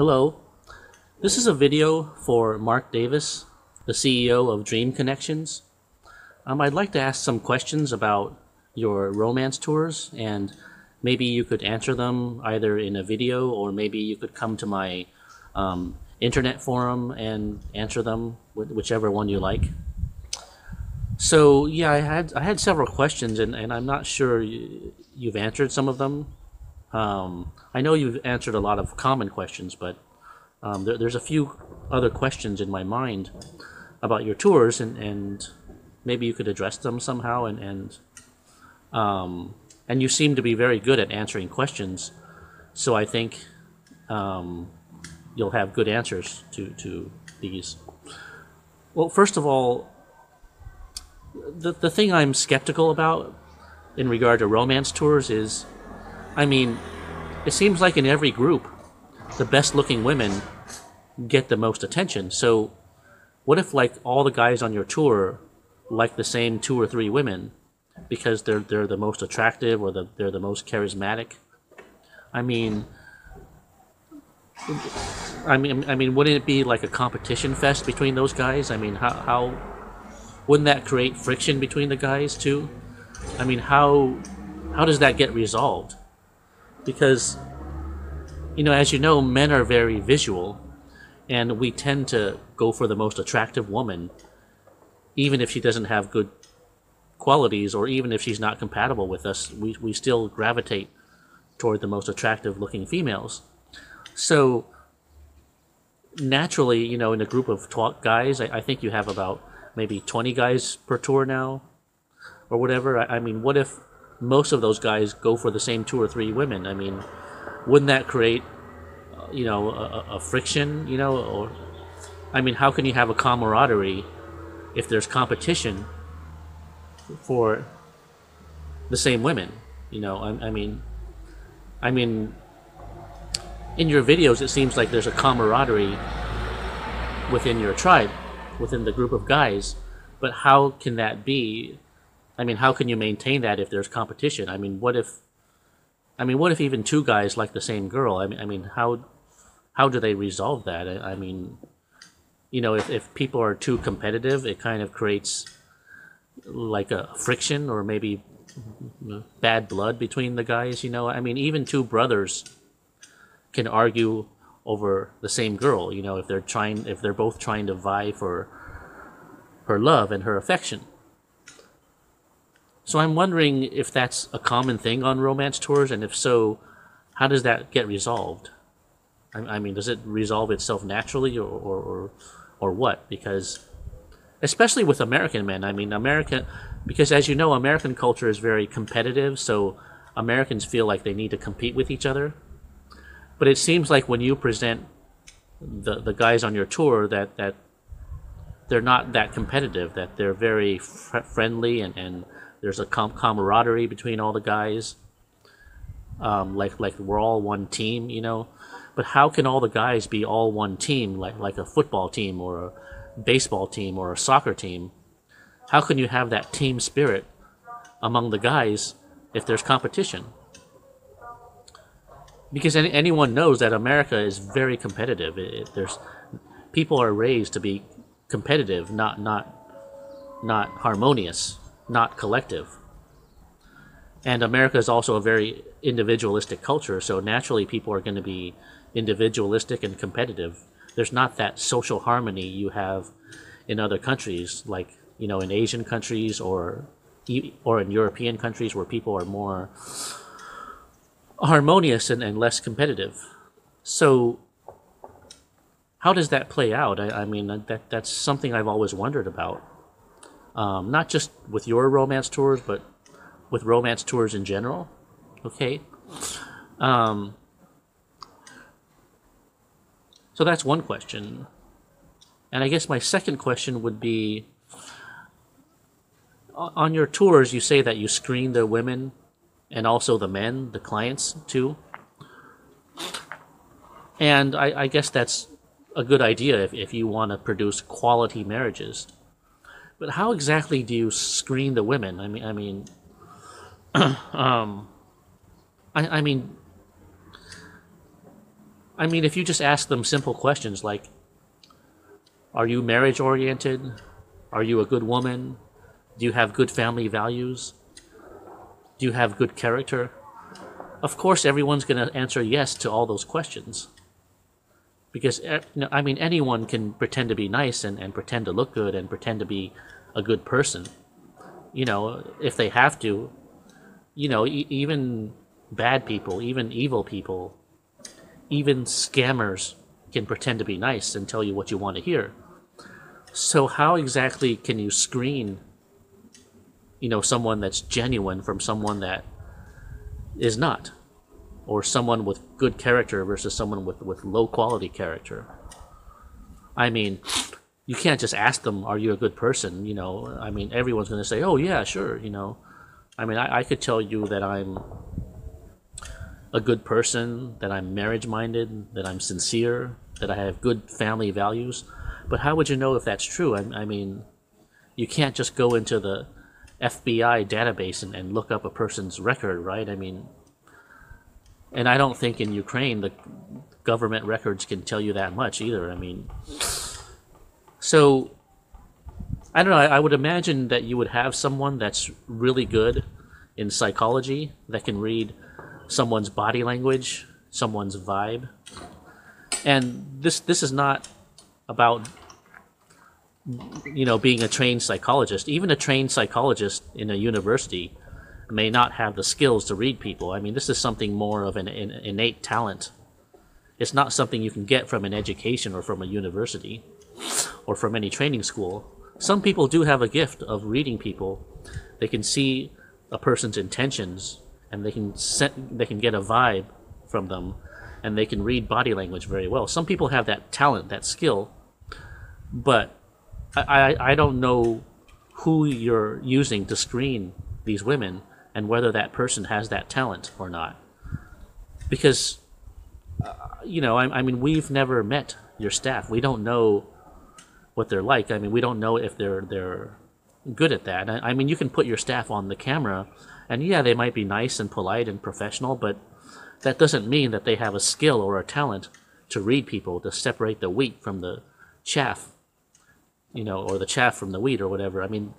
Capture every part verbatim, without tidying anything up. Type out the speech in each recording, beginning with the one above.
Hello, this is a video for Mark Davis, the C E O of Dream Connections. Um, I'd like to ask some questions about your romance tours, and maybe you could answer them either in a video or maybe you could come to my um, internet forum and answer them, whichever one you like. So yeah, I had I had several questions, and, and I'm not sure you, you've answered some of them. Um, I know you've answered a lot of common questions, but um, there, there's a few other questions in my mind about your tours, and, and maybe you could address them somehow. And and, um, and you seem to be very good at answering questions, so I think um, you'll have good answers to, to these. Well, first of all, the, the thing I'm skeptical about in regard to romance tours is, I mean, it seems like in every group, the best-looking women get the most attention. So what if, like, all the guys on your tour like the same two or three women because they're, they're the most attractive or the, they're the most charismatic? I mean, I mean, I mean, wouldn't it be like a competition fest between those guys? I mean, how, how wouldn't that create friction between the guys, too? I mean, how, how does that get resolved? Because, you know, as you know, men are very visual, and we tend to go for the most attractive woman, even if she doesn't have good qualities or even if she's not compatible with us, we, we still gravitate toward the most attractive-looking females. So, naturally, you know, in a group of twelve guys, I, I think you have about maybe twenty guys per tour now or whatever. I, I mean, what if most of those guys go for the same two or three women? I mean, wouldn't that create, you know, a, a friction, you know? Or, I mean, how can you have a camaraderie if there's competition for the same women, you know? I, I mean, I mean, in your videos, it seems like there's a camaraderie within your tribe, within the group of guys, but how can that be? I mean, how can you maintain that if there's competition? I mean, what if, I mean, what if even two guys like the same girl? I mean, I mean, how, how do they resolve that? I, I mean, you know, if, if people are too competitive, it kind of creates like a friction or maybe bad blood between the guys, you know? I mean, even two brothers can argue over the same girl, you know, if they're trying, if they're both trying to vie for her love and her affection. So I'm wondering if that's a common thing on romance tours, and if so, how does that get resolved? I, I mean, does it resolve itself naturally, or, or, or, or what? Because, especially with American men, I mean, American, because as you know, American culture is very competitive, so Americans feel like they need to compete with each other. But it seems like when you present the, the guys on your tour that, that they're not that competitive, that they're very fr friendly and, and there's a com camaraderie between all the guys, um, like like we're all one team, you know. But how can all the guys be all one team, like like a football team or a baseball team or a soccer team? How can you have that team spirit among the guys if there's competition? Because any, anyone knows that America is very competitive. It, it, there's people are raised to be competitive, not not not harmonious, not collective. And America is also a very individualistic culture, so naturally people are going to be individualistic and competitive. There's not that social harmony you have in other countries, like, you know, in Asian countries or or in European countries where people are more harmonious and, and less competitive. So how does that play out? I, I mean, that that's something I've always wondered about. Um, not just with your romance tours, but with romance tours in general, okay? Um, so that's one question. And I guess my second question would be, on your tours, you say that you screen the women and also the men, the clients, too. And I, I guess that's a good idea if, if you want to produce quality marriages. But how exactly do you screen the women? I mean, I mean, um, I, I mean, I mean, if you just ask them simple questions like, are you marriage-oriented? Are you a good woman? Do you have good family values? Do you have good character? Of course, everyone's going to answer yes to all those questions. Because, I mean, anyone can pretend to be nice and, and pretend to look good and pretend to be a good person, you know, if they have to. You know, e- even bad people, even evil people, even scammers can pretend to be nice and tell you what you want to hear. So how exactly can you screen, you know, someone that's genuine from someone that is not, or someone with good character versus someone with, with low quality character? I mean, you can't just ask them, are you a good person? You know, I mean, everyone's going to say, oh yeah, sure, you know. I mean, I, I could tell you that I'm a good person, that I'm marriage-minded, that I'm sincere, that I have good family values. But how would you know if that's true? I, I mean, you can't just go into the F B I database and, and look up a person's record, right? I mean, and I don't think in Ukraine the government records can tell you that much either. I mean, so I don't know. I, I would imagine that you would have someone that's really good in psychology that can read someone's body language, someone's vibe. And this this is not about, you know, being a trained psychologist. Even a trained psychologist in a university may not have the skills to read people. I mean, this is something more of an, an innate talent. It's not something you can get from an education or from a university or from any training school. Some people do have a gift of reading people. They can see a person's intentions, and they can set, they can get a vibe from them, and they can read body language very well. Some people have that talent, that skill, but I, I, I don't know who you're using to screen these women and whether that person has that talent or not. Because, uh, you know, I, I mean, we've never met your staff. We don't know what they're like. I mean, we don't know if they're they're good at that. I, I mean, you can put your staff on the camera, and yeah, they might be nice and polite and professional, but that doesn't mean that they have a skill or a talent to read people, to separate the wheat from the chaff, you know, or the chaff from the wheat or whatever. I mean,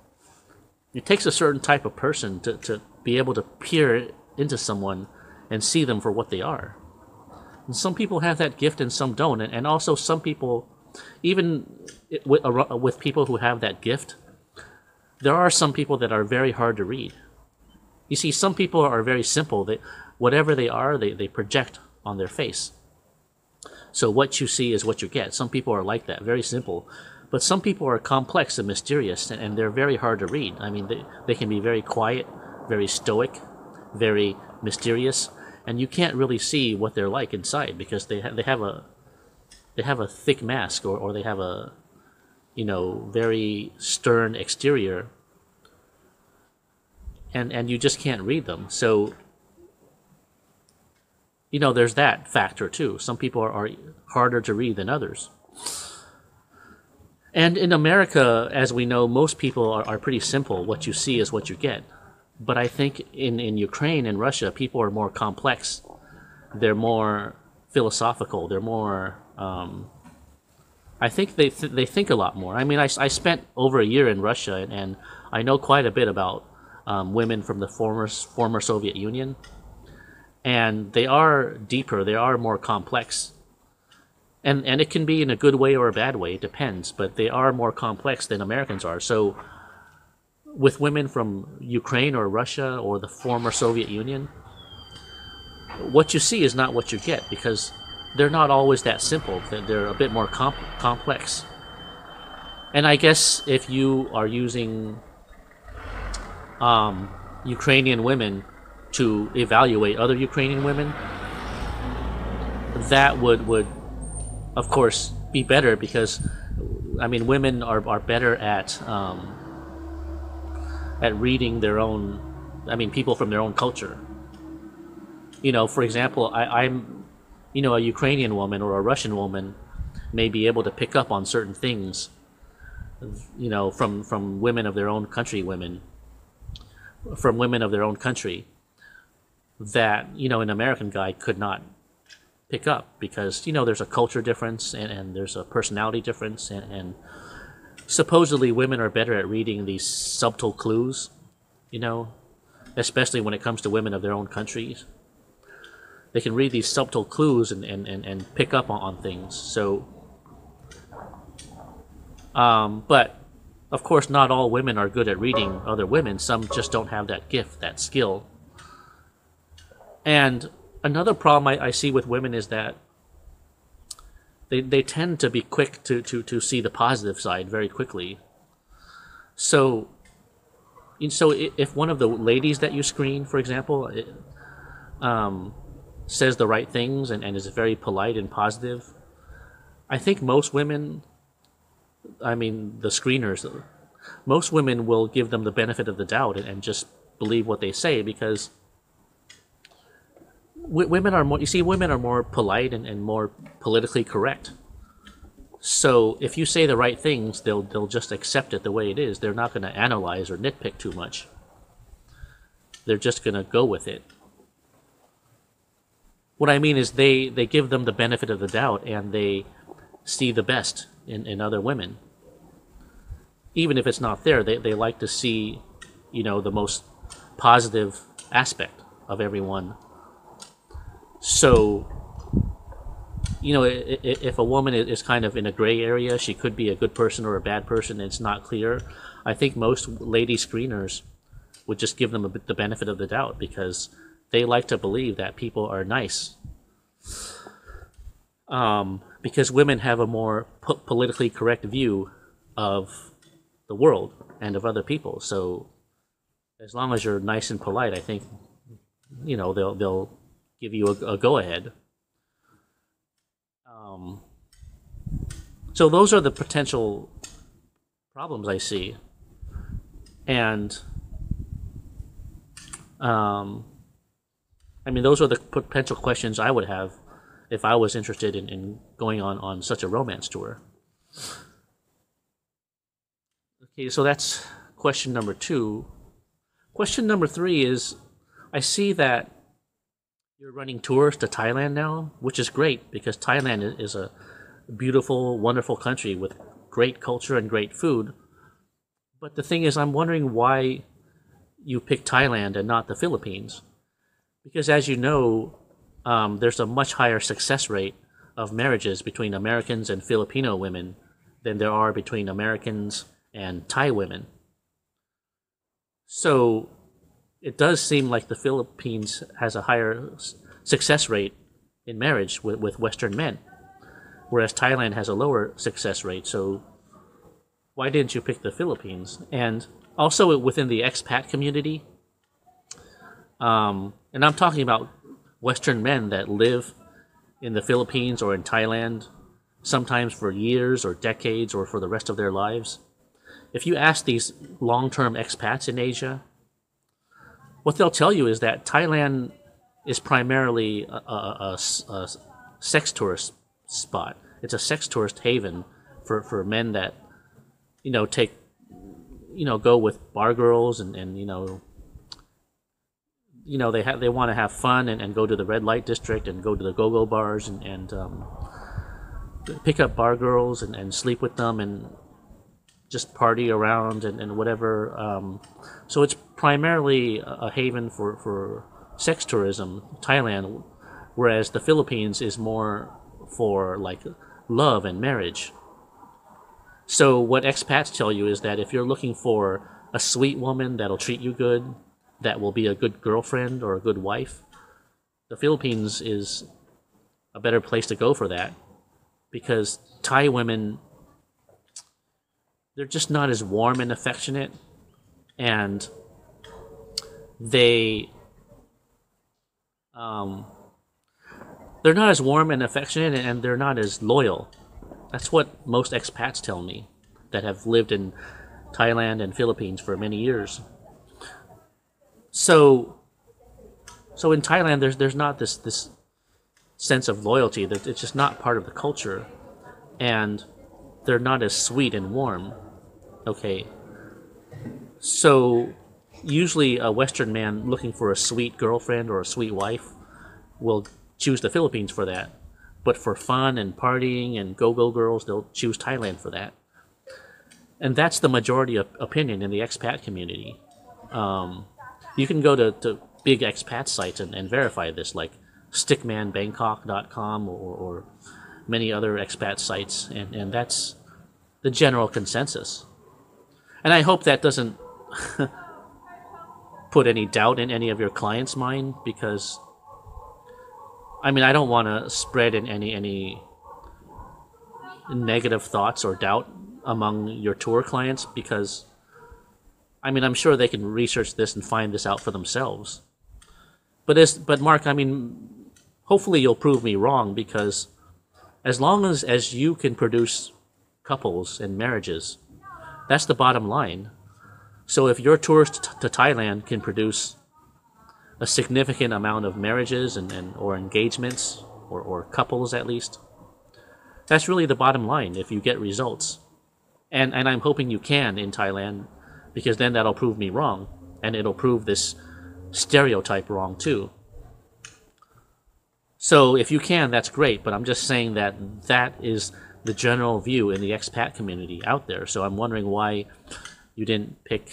it takes a certain type of person to, to be able to peer into someone and see them for what they are. And some people have that gift and some don't. And, and also some people, even with, with people who have that gift, there are some people that are very hard to read. You see, some people are very simple. They, whatever they are, they, they project on their face. So what you see is what you get. Some people are like that, very simple. But some people are complex and mysterious, and, and they're very hard to read. I mean, they, they can be very quiet, very stoic, very mysterious, and you can't really see what they're like inside because they, ha- they have a... they have a thick mask, or, or they have a, you know, very stern exterior, and and you just can't read them. So, you know, there's that factor too. Some people are, are harder to read than others. And in America, as we know, most people are, are pretty simple. What you see is what you get. But I think in, in Ukraine and Russia, people are more complex. They're more philosophical. They're more... Um, I think they th- they think a lot more. I mean, I, I spent over a year in Russia, and, and I know quite a bit about um, women from the former former Soviet Union, and they are deeper, they are more complex, and and it can be in a good way or a bad way, it depends. But they are more complex than Americans are. So, with women from Ukraine or Russia or the former Soviet Union, what you see is not what you get, because they're not always that simple. They're a bit more comp- complex. And I guess if you are using um, Ukrainian women to evaluate other Ukrainian women, that would, would of course, be better because, I mean, women are, are better at um, at reading their own, I mean, people from their own culture. You know, for example, I, I'm... you know, a Ukrainian woman or a Russian woman may be able to pick up on certain things, you know, from, from women of their own country, women, from women of their own country that, you know, an American guy could not pick up, because, you know, there's a culture difference and, and there's a personality difference, and, and supposedly women are better at reading these subtle clues, you know, especially when it comes to women of their own countries. They can read these subtle clues and, and, and, and pick up on, on things. So, um, but of course, not all women are good at reading other women. Some just don't have that gift, that skill. And another problem I, I see with women is that they, they tend to be quick to, to, to see the positive side very quickly. So, so if one of the ladies that you screen, for example, it, um, says the right things and, and is very polite and positive, I think most women, I mean the screeners, most women will give them the benefit of the doubt and, and just believe what they say, because w women are more, you see, women are more polite and, and more politically correct. So if you say the right things, they'll, they'll just accept it the way it is. They're not going to analyze or nitpick too much. They're just going to go with it. What I mean is they, they give them the benefit of the doubt, and they see the best in, in other women. Even if it's not there, they, they like to see, you know, the most positive aspect of everyone. So, you know, if a woman is kind of in a gray area, she could be a good person or a bad person, and it's not clear. I think most lady screeners would just give them the benefit of the doubt, because they like to believe that people are nice, um, because women have a more po politically correct view of the world and of other people. So as long as you're nice and polite, I think, you know, they'll they'll give you a, a go ahead. Um, so those are the potential problems I see, and um. I mean, those are the potential questions I would have if I was interested in, in going on, on such a romance tour. Okay, so that's question number two. Question number three is, I see that you're running tours to Thailand now, which is great, because Thailand is a beautiful, wonderful country with great culture and great food. But the thing is, I'm wondering why you picked Thailand and not the Philippines. Because, as you know, um, there's a much higher success rate of marriages between Americans and Filipino women than there are between Americans and Thai women. So it does seem like the Philippines has a higher success rate in marriage with, with Western men, whereas Thailand has a lower success rate. So why didn't you pick the Philippines? And also within the expat community, Um, and I'm talking about Western men that live in the Philippines or in Thailand, sometimes for years or decades or for the rest of their lives. If you ask these long-term expats in Asia, what they'll tell you is that Thailand is primarily a, a, a, a sex tourist spot. It's a sex tourist haven for, for men that, you know, take, you know, go with bar girls and, and you know, you know, they have, they want to have fun and, and go to the red light district and go to the go-go bars and, and um, pick up bar girls and, and sleep with them and just party around and, and whatever. Um, so it's primarily a haven for, for sex tourism, Thailand, whereas the Philippines is more for, like, love and marriage. So what expats tell you is that if you're looking for a sweet woman that'll treat you good, that will be a good girlfriend or a good wife, the Philippines is a better place to go for that, because Thai women, they're just not as warm and affectionate, and they, um, they're not as warm and affectionate, and they're not as loyal. That's what most expats tell me that have lived in Thailand and Philippines for many years. So, so in Thailand, there's there's not this this sense of loyalty. That it's just not part of the culture, and they're not as sweet and warm. Okay. So, usually a Western man looking for a sweet girlfriend or a sweet wife will choose the Philippines for that. But for fun and partying and go-go girls, they'll choose Thailand for that. And that's the majority of opinion in the expat community. Um, you can go to, to big expat sites and, and verify this, like stickman bangkok dot com or, or many other expat sites, and, and that's the general consensus. And I hope that doesn't put any doubt in any of your clients' mind, because, I mean, I don't want to spread in any any negative thoughts or doubt among your tour clients, because, I mean, I'm sure they can research this and find this out for themselves. But as, but Mark, I mean, hopefully you'll prove me wrong, because as long as, as you can produce couples and marriages, that's the bottom line. So if your tours to Thailand can produce a significant amount of marriages and, and or engagements or, or couples at least, that's really the bottom line if you get results. And, and I'm hoping you can in Thailand, because then that'll prove me wrong, and it'll prove this stereotype wrong too. So if you can, that's great, but I'm just saying that that is the general view in the expat community out there. So I'm wondering why you didn't pick,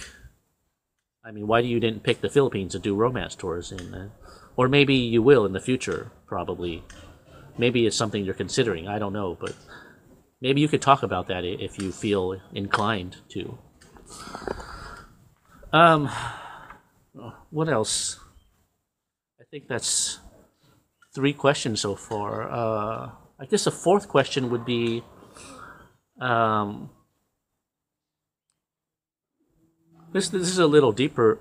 I mean, why you didn't pick the Philippines to do romance tours in, uh, or maybe you will in the future, probably. Maybe it's something you're considering, I don't know, but maybe you could talk about that if you feel inclined to. Um, what else? I think that's three questions so far. Uh, I guess a fourth question would be, um, this, this is a little deeper.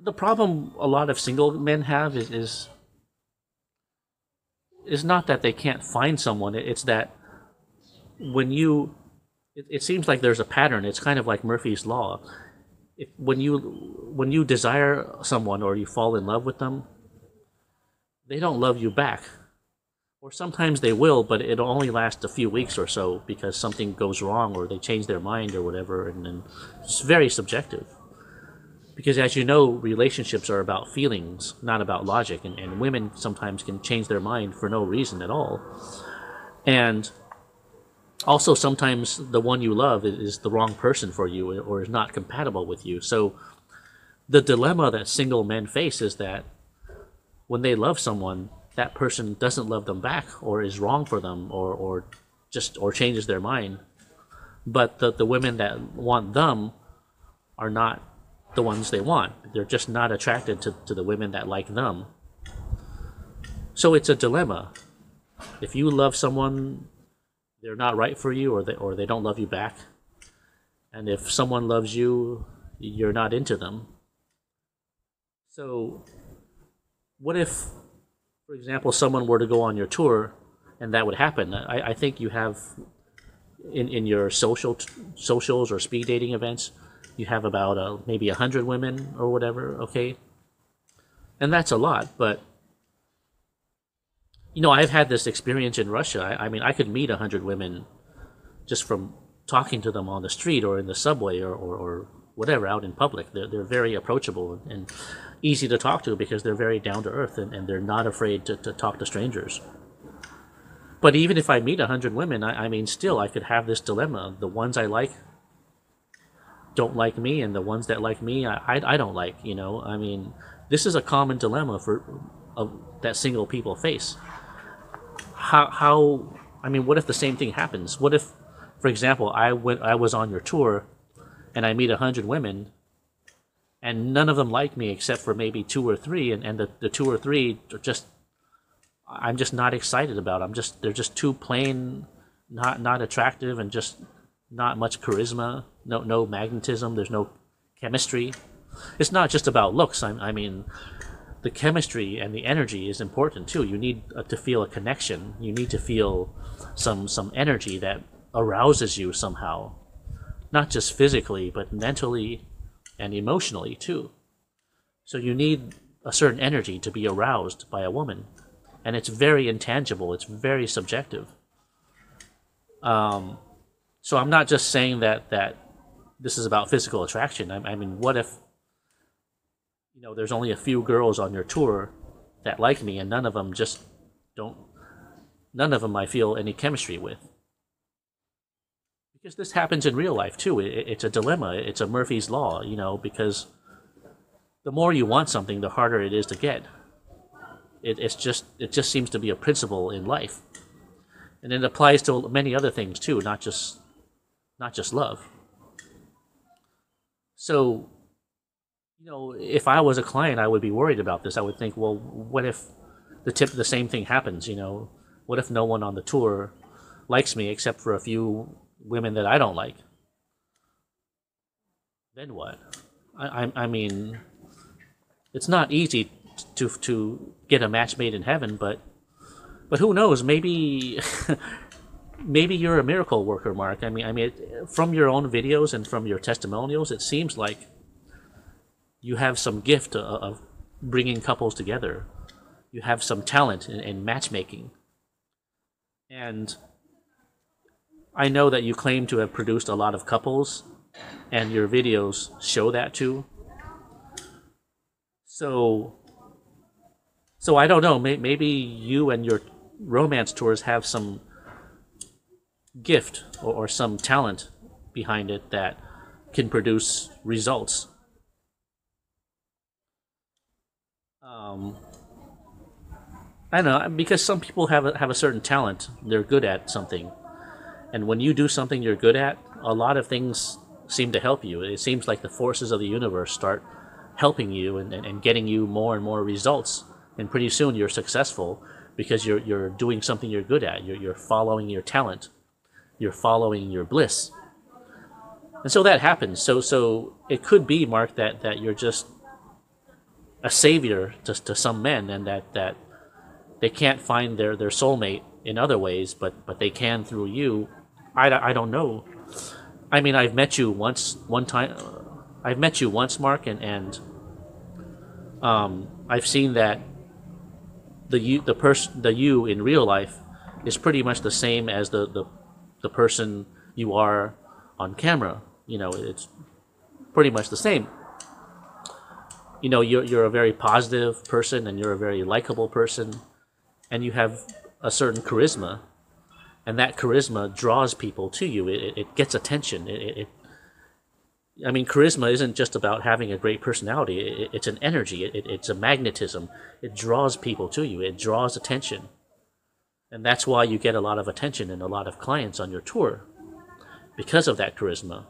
The problem a lot of single men have is, is, is not that they can't find someone. It's that when you, it, it seems like there's a pattern. It's kind of like Murphy's Law. If, when you, when you desire someone or you fall in love with them, they don't love you back. Or sometimes they will, but it'll only last a few weeks or so because something goes wrong or they change their mind or whatever, and then it's very subjective. Because as you know, relationships are about feelings, not about logic, and, and women sometimes can change their mind for no reason at all. And also sometimes the one you love is the wrong person for you or is not compatible with you. So the dilemma that single men face is that when they love someone, that person doesn't love them back or is wrong for them or, or just or changes their mind. But the, the women that want them are not the ones they want. They're just not attracted to, to the women that like them. So it's a dilemma. If you love someone, they're not right for you or they, or they don't love you back. And if someone loves you, you're not into them. So what if, for example, someone were to go on your tour, and that would happen? I, I think you have, in, in your social socials or speed dating events, you have about uh, maybe one hundred women or whatever, okay? And that's a lot, but, you know, I've had this experience in Russia. I, I mean, I could meet one hundred women just from talking to them on the street or in the subway or, or, or whatever, out in public. They're, they're very approachable and easy to talk to because they're very down to earth and, and they're not afraid to, to talk to strangers. But even if I meet one hundred women, I, I mean, still, I could have this dilemma. The ones I like don't like me, and the ones that like me, I, I, I don't like, you know? I mean, this is a common dilemma for uh, that single people face. How, how, I mean, what if the same thing happens? What if, for example, I, went, I was on your tour and I meet one hundred women, and none of them like me except for maybe two or three, and, and the, the two or three are just, I'm just not excited about. I'm just, they're just too plain, not not attractive, and just not much charisma, no no magnetism, there's no chemistry. It's not just about looks. I, I mean, the chemistry and the energy is important too. You need to feel a connection. You need to feel some some energy that arouses you somehow, not just physically, but mentally and emotionally too. So you need a certain energy to be aroused by a woman, and it's very intangible, it's very subjective. Um, so I'm not just saying that that this is about physical attraction. I, I mean, what if, you know, there's only a few girls on your tour that like me, and none of them just don't, none of them I feel any chemistry with. Because this happens in real life too. It, it's a dilemma. It's a Murphy's Law, you know, because the more you want something, the harder it is to get. It, it's just, it just seems to be a principle in life. And it applies to many other things too, not just, not just love. So, you know, if I was a client, I would be worried about this. I would think, well, what if the tip, the same thing happens? You know, what if no one on the tour likes me except for a few women that I don't like? Then what? I, I, I mean, it's not easy to to get a match made in heaven, but. But who knows? Maybe, maybe you're a miracle worker, Mark. I mean, I mean, it, from your own videos and from your testimonials, it seems like you have some gift of, of bringing couples together. You have some talent in, in matchmaking, and I know that you claim to have produced a lot of couples, and your videos show that too. So, so I don't know. May, maybe you and your romance tours have some gift or, or some talent behind it that can produce results. Um, I don't know, because some people have a, have a certain talent. They're good at something, and when you do something you're good at, a lot of things seem to help you. It seems like the forces of the universe start helping you and, and, and getting you more and more results, and pretty soon you're successful. Because you're, you're doing something you're good at. You're, you're following your talent. You're following your bliss. And so that happens. So so it could be, Mark, that, that you're just a savior to, to some men, and that, that they can't find their, their soulmate in other ways, but, but they can through you. I, I don't know. I mean, I've met you once, one time. I've met you once, Mark, and, and um, I've seen that the you the person the you in real life is pretty much the same as the, the the person you are on camera. You know, it's pretty much the same. You know, you're you're a very positive person, and you're a very likable person, and you have a certain charisma, and that charisma draws people to you. It it gets attention. It, it, it I mean, charisma isn't just about having a great personality. It, it's an energy. It, it's a magnetism. It draws people to you. It draws attention. And that's why you get a lot of attention and a lot of clients on your tour, because of that charisma,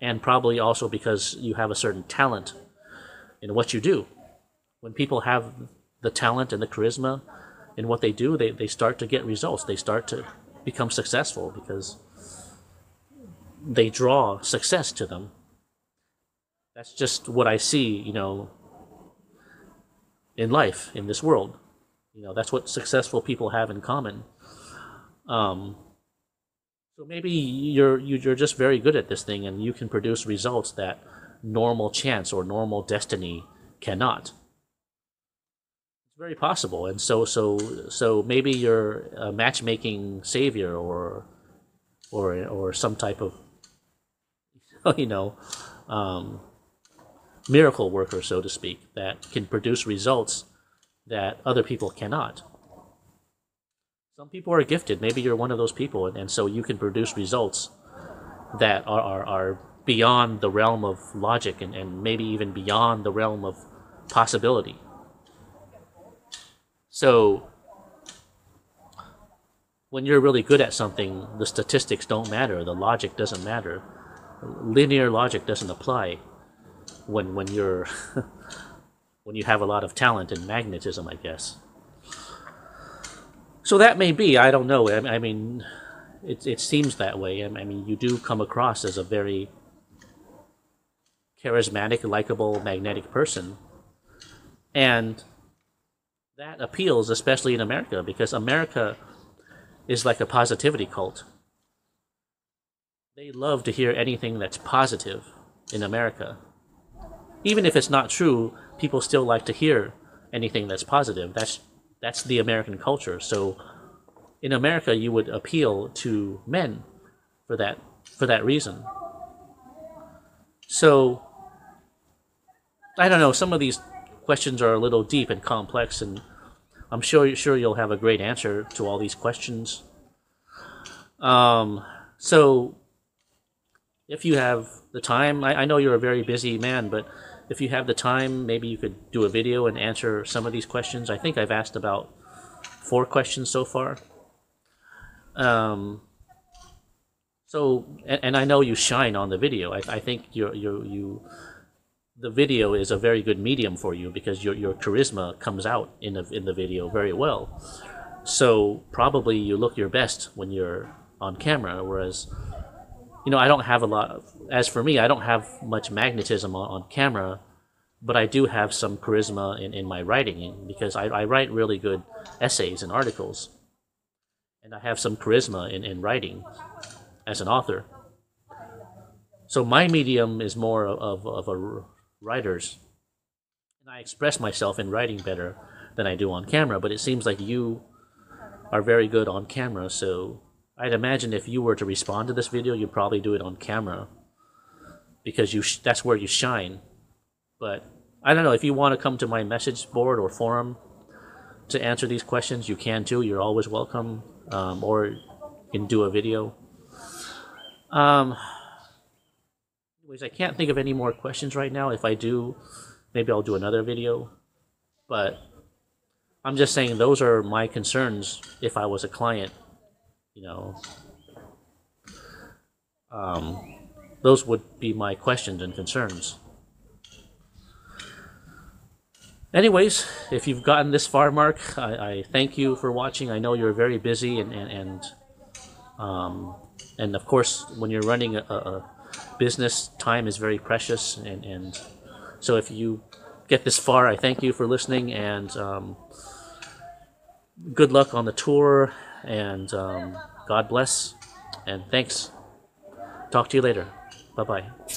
and probably also because you have a certain talent in what you do. When people have the talent and the charisma in what they do, they, they start to get results. They start to become successful because they draw success to them. That's just what I see, you know, in life, in this world. You know, that's what successful people have in common. Um, so maybe you're you're just very good at this thing, and you can produce results that normal chance or normal destiny cannot. It's very possible, and so so so maybe you're a matchmaking savior, or or or some type of, you know, Um, miracle worker, so to speak, that can produce results that other people cannot. Some people are gifted. Maybe you're one of those people, and, and so you can produce results that are, are, are beyond the realm of logic, and, and maybe even beyond the realm of possibility. So when you're really good at something, the statistics don't matter, the logic doesn't matter. Linear logic doesn't apply when when you're when you have a lot of talent and magnetism, I guess. So that may be, I don't know. I, I mean, it it seems that way. I, I mean, you do come across as a very charismatic, likable, magnetic person, and that appeals, especially in America, because America is like a positivity cult. They love to hear anything that's positive in America. Even if it's not true, people still like to hear anything that's positive. That's that's the American culture. So in America, you would appeal to men for that for that reason. So I don't know, some of these questions are a little deep and complex, and I'm sure, sure you'll have a great answer to all these questions. Um, so if you have the time, I, I know you're a very busy man, but if you have the time, maybe you could do a video and answer some of these questions. I think I've asked about four questions so far. Um, so, and, and I know you shine on the video. I, I think you're, you're, you, the video is a very good medium for you because your, your charisma comes out in the, in the video very well. So probably you look your best when you're on camera, whereas, you know, I don't have a lot of, as for me, I don't have much magnetism on, on camera, but I do have some charisma in, in my writing because I, I write really good essays and articles. And I have some charisma in, in writing as an author. So my medium is more of, of a writer's. And I express myself in writing better than I do on camera, but it seems like you are very good on camera, so I'd imagine if you were to respond to this video, you'd probably do it on camera because you sh that's where you shine. But I don't know, if you want to come to my message board or forum to answer these questions, you can too. You're always welcome, um, or you can do a video. Um, anyways, I can't think of any more questions right now. If I do, maybe I'll do another video. But I'm just saying those are my concerns if I was a client. You know, um, those would be my questions and concerns. Anyways, if you've gotten this far, Mark, I, I thank you for watching. I know you're very busy, and and and, um, and of course, when you're running a, a business, time is very precious. And and so, if you get this far, I thank you for listening, and um, good luck on the tour. And um, God bless, and thanks. Talk to you later. Bye-bye.